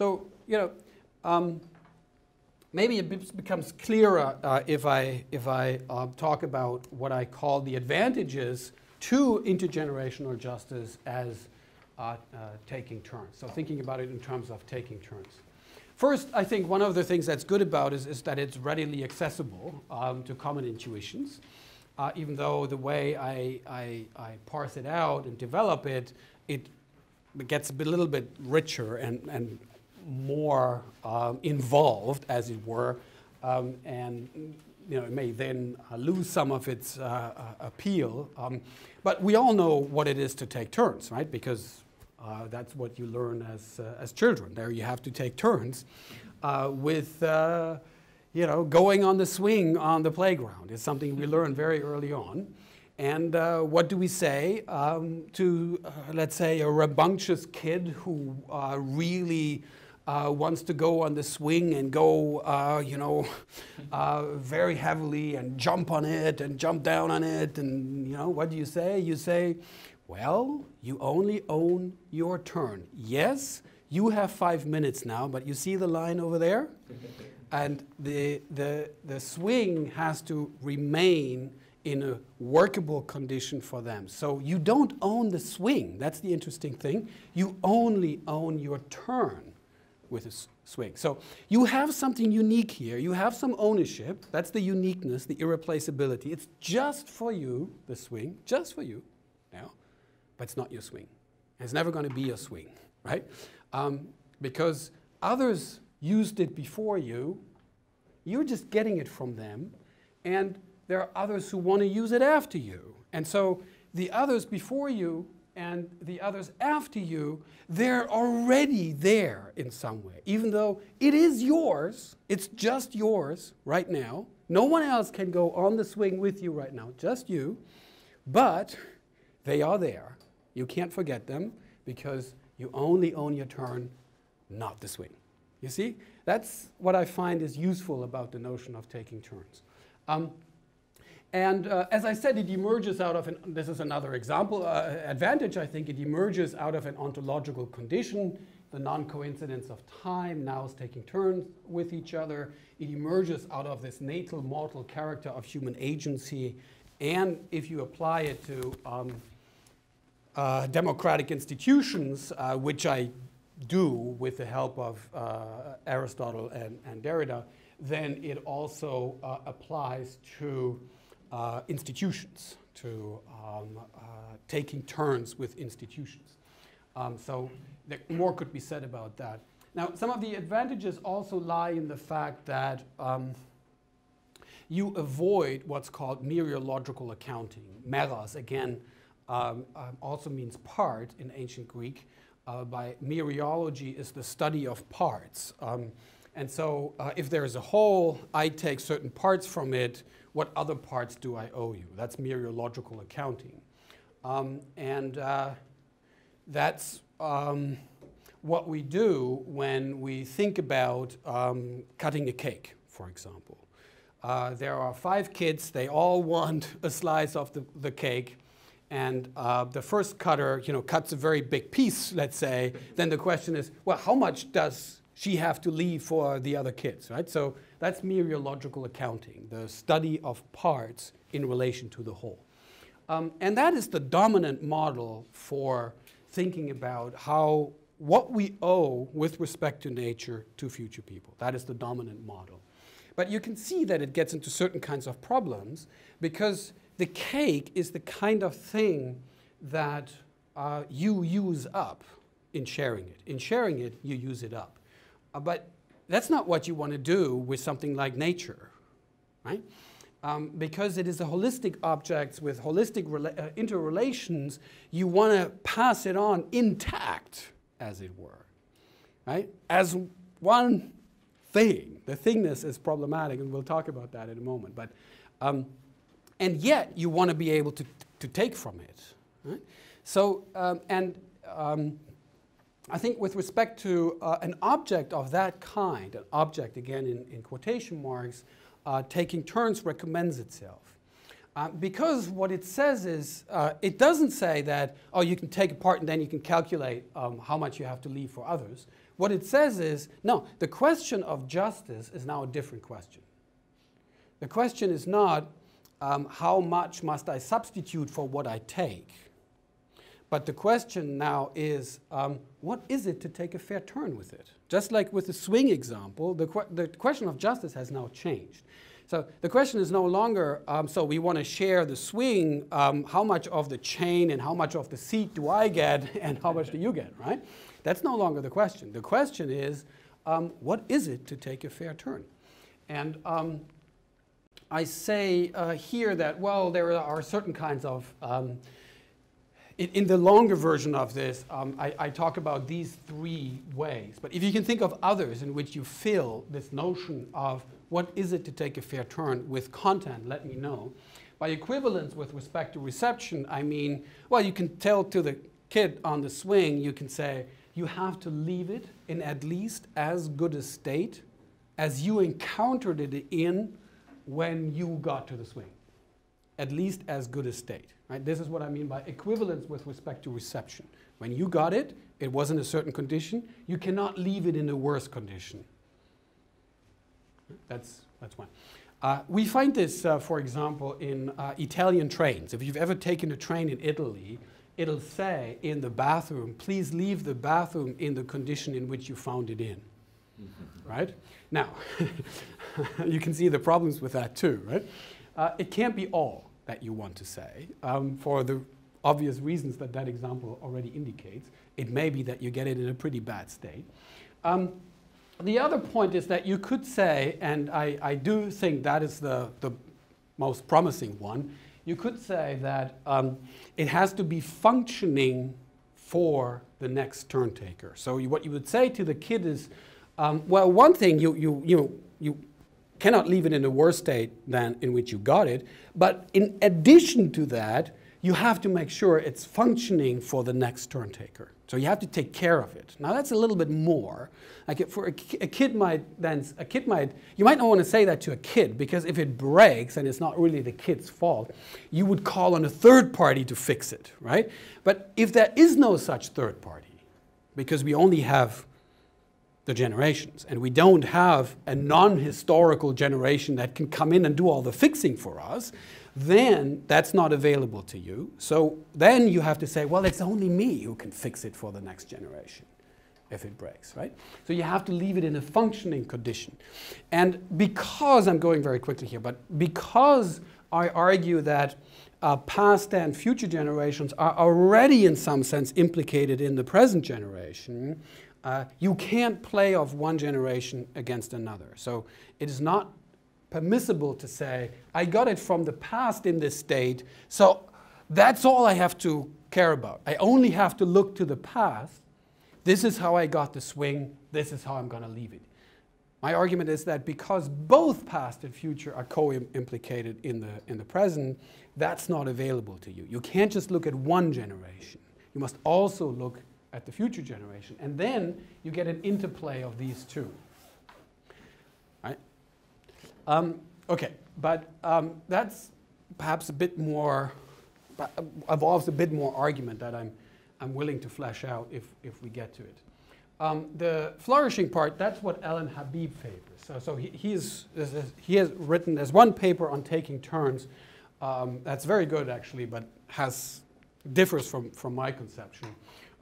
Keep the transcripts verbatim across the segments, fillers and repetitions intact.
So, you know, um, maybe it becomes clearer uh, if I, if I uh, talk about what I call the advantages to intergenerational justice as uh, uh, taking turns. So thinking about it in terms of taking turns. First, I think one of the things that's good about it is, is that it's readily accessible um, to common intuitions. Uh, even though the way I, I, I parse it out and develop it, it gets a bit, little bit richer and, and more um, involved, as it were, um, and you know, it may then uh, lose some of its uh, uh, appeal. Um, but we all know what it is to take turns, right? Because uh, that's what you learn as uh, as children. There, you have to take turns uh, with. Uh, You know, going on the swing on the playground is something we learn very early on. And uh, what do we say um, to, uh, let's say, a rambunctious kid who uh, really uh, wants to go on the swing and go, uh, you know, uh, very heavily and jump on it and jump down on it? And, you know, what do you say? You say, well, you only own your turn. Yes, you have five minutes now, but you see the line over there? And the, the, the swing has to remain in a workable condition for them. So you don't own the swing. That's the interesting thing. You only own your turn with a swing. So you have something unique here. You have some ownership. That's the uniqueness, the irreplaceability. It's just for you, the swing, just for you now. But it's not your swing. It's never going to be your swing, right? Um, because others used it before you, you're just getting it from them, and there are others who want to use it after you. And so the others before you and the others after you, they're already there in some way. Even though it is yours, it's just yours right now. No one else can go on the swing with you right now, just you. But they are there. You can't forget them because you only own your turn, not the swing. You see, that's what I find is useful about the notion of taking turns. Um, and uh, as I said, it emerges out of, an, this is another example, uh, advantage I think, it emerges out of an ontological condition, the non-coincidence of time, nows taking turns with each other. It emerges out of this natal mortal character of human agency. And if you apply it to um, uh, democratic institutions, uh, which I do with the help of uh, Aristotle and, and Derrida, then it also uh, applies to uh, institutions, to um, uh, taking turns with institutions. Um, so there, more could be said about that. Now, some of the advantages also lie in the fact that um, you avoid what's called mereological accounting. Meros, again, um, um, also means part in ancient Greek. Uh, by mereology is the study of parts. Um, and so uh, if there is a whole, I take certain parts from it. What other parts do I owe you? That's mereological accounting. Um, and uh, that's um, what we do when we think about um, cutting a cake, for example. Uh, there are five kids. They all want a slice of the, the cake. And uh, the first cutter, you know, cuts a very big piece, let's say. Then the question is, well, how much does she have to leave for the other kids, right? So that's mereological accounting, the study of parts in relation to the whole. Um, and that is the dominant model for thinking about how what we owe with respect to nature to future people. That is the dominant model. But you can see that it gets into certain kinds of problems because the cake is the kind of thing that uh, you use up in sharing it. In sharing it, you use it up. Uh, but that's not what you want to do with something like nature, right? Um, because it is a holistic object with holistic uh, interrelations, you want to pass it on intact, as it were, right? As one thing. The thingness is problematic, and we'll talk about that in a moment. But um, and yet, you want to be able to, to take from it. Right? So, um, and um, I think with respect to uh, an object of that kind, an object, again, in, in quotation marks, uh, taking turns recommends itself. Uh, because what it says is, uh, it doesn't say that, oh, you can take apart and then you can calculate um, how much you have to leave for others. What it says is, no, the question of justice is now a different question. The question is not, um, how much must I substitute for what I take? But the question now is, um, what is it to take a fair turn with it? Just like with the swing example, the, qu the question of justice has now changed. So the question is no longer, um, so we want to share the swing, um, how much of the chain and how much of the seat do I get and how much do you get, right? That's no longer the question. The question is, um, what is it to take a fair turn? And um, I say uh, here that, well, there are certain kinds of, um, in, in the longer version of this, um, I, I talk about these three ways. But if you can think of others in which you fill this notion of what is it to take a fair turn with content, let me know. By equivalence with respect to reception, I mean, well, you can tell to the kid on the swing, you can say, you have to leave it in at least as good a state as you encountered it in when you got to the swing. At least as good a state. Right? This is what I mean by equivalence with respect to reception. When you got it, it was in a certain condition. You cannot leave it in a worse condition. That's, that's one. Uh, we find this, uh, for example, in uh, Italian trains. If you've ever taken a train in Italy, it'll say in the bathroom, please leave the bathroom in the condition in which you found it in. Right? Now, you can see the problems with that too, right? Uh, it can't be all that you want to say, um, for the obvious reasons that that example already indicates. It may be that you get it in a pretty bad state. Um, The other point is that you could say, and I, I do think that is the, the most promising one, you could say that um, it has to be functioning for the next turn taker. So you, what you would say to the kid is, um, well, one thing, you, you, you, know, you cannot leave it in a worse state than in which you got it, but in addition to that, you have to make sure it's functioning for the next turn taker. So you have to take care of it. Now that's a little bit more. Like for a, a kid might then a kid might you might not want to say that to a kid, because if it breaks and it's not really the kid's fault, you would call on a third party to fix it, right? But if there is no such third party, because we only have the generations and we don't have a non-historical generation that can come in and do all the fixing for us, then that's not available to you. So then you have to say, well, it's only me who can fix it for the next generation if it breaks, right? So you have to leave it in a functioning condition. And because, I'm going very quickly here, but because I argue that uh, past and future generations are already in some sense implicated in the present generation, uh, you can't play off one generation against another. So it is not permissible to say, I got it from the past in this state, so that's all I have to care about. I only have to look to the past. This is how I got the swing. This is how I'm going to leave it. My argument is that because both past and future are co-implicated in the, in the present, that's not available to you. You can't just look at one generation. You must also look at the future generation. And then you get an interplay of these two. Um, okay, but um, that's perhaps a bit more, involves a bit more argument that I'm, I'm willing to flesh out if, if we get to it. Um, the flourishing part, that's what Alan Habib favors. So, so he, he, is, he has written, there's one paper on taking turns um, that's very good actually, but has, differs from, from my conception.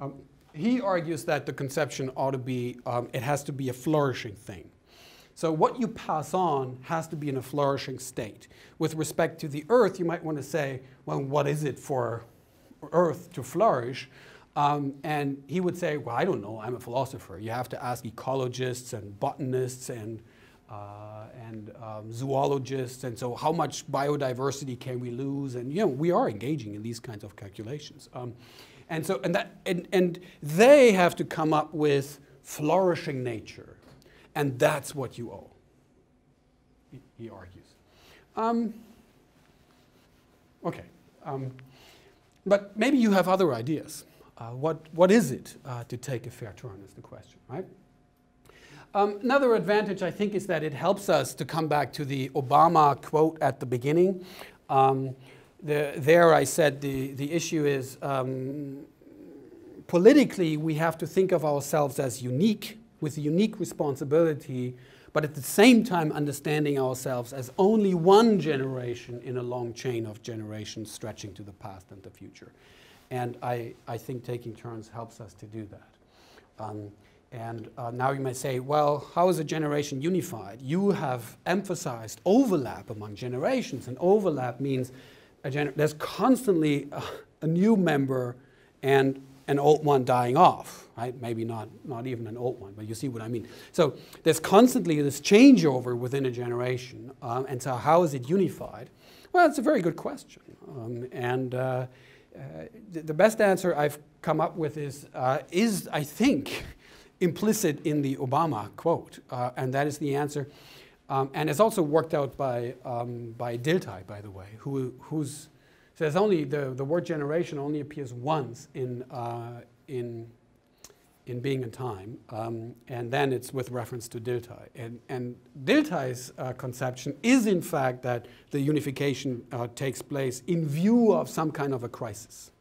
Um, he argues that the conception ought to be, um, it has to be a flourishing thing. So what you pass on has to be in a flourishing state. With respect to the earth, you might want to say, well, what is it for earth to flourish? Um, and he would say, well, I don't know, I'm a philosopher. You have to ask ecologists and botanists and, uh, and um, zoologists, and so how much biodiversity can we lose? And you know, we are engaging in these kinds of calculations. Um, and, so, and, that, and, and they have to come up with flourishing nature. And that's what you owe, he argues. Um, okay, um, but maybe you have other ideas. Uh, what, what is it uh, to take a fair turn is the question, right? Um, another advantage, I think, is that it helps us to come back to the Obama quote at the beginning. Um, the, there I said the, the issue is um, politically we have to think of ourselves as unique, with a unique responsibility, but at the same time understanding ourselves as only one generation in a long chain of generations stretching to the past and the future. And I, I think taking turns helps us to do that. Um, and uh, now you might say, well, how is a generation unified? You have emphasized overlap among generations, and overlap means a gener there's constantly a, a new member and an old one dying off, right? Maybe not, not even an old one, but you see what I mean. So there's constantly this changeover within a generation, um, and so how is it unified? Well, it's a very good question, um, and uh, uh, th the best answer I've come up with is, uh, is, I think, implicit in the Obama quote, uh, and that is the answer. Um, and it's also worked out by, um, by Dilthey, by the way, who, who's, so there's only, the, the word generation only appears once in, uh, in, in Being and Time, um, and then it's with reference to Dilthey. And, and Dilthey's uh, conception is in fact that the unification uh, takes place in view of some kind of a crisis.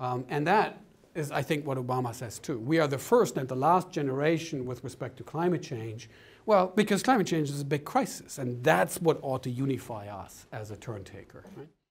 Um, and that is, I think, what Obama says too. We are the first and the last generation with respect to climate change. Well, because climate change is a big crisis, and that's what ought to unify us as a turn taker. Right?